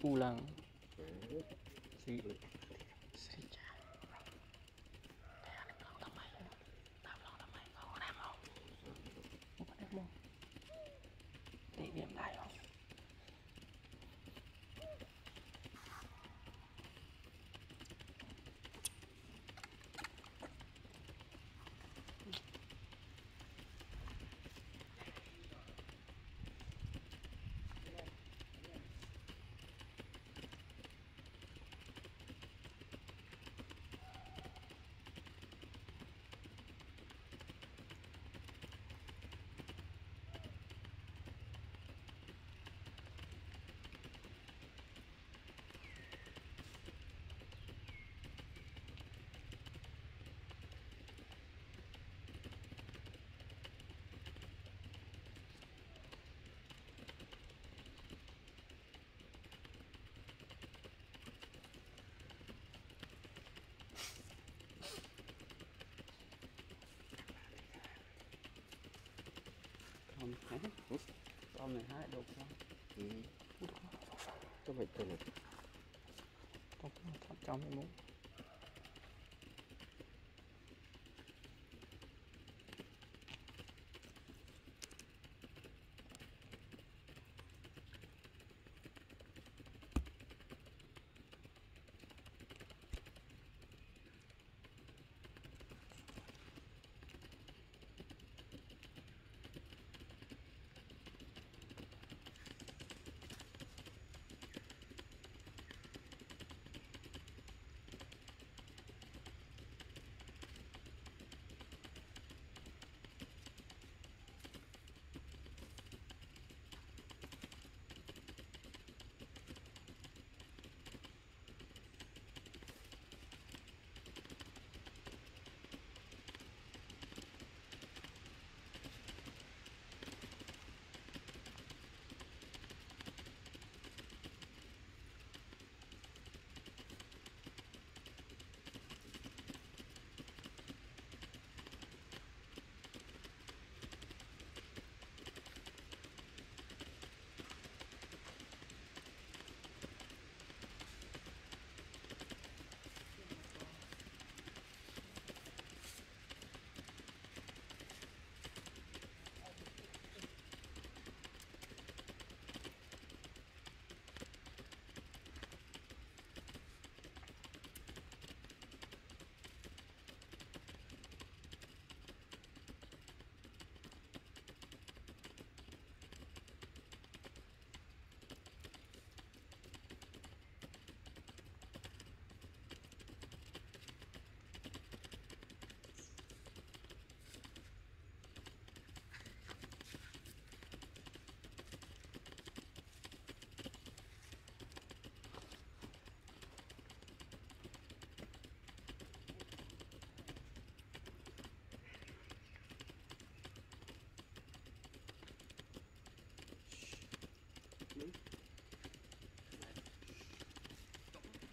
Pulang si con này hai đục không? Tôi phải từ con trong cái mũ.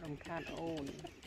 I'm kind of old.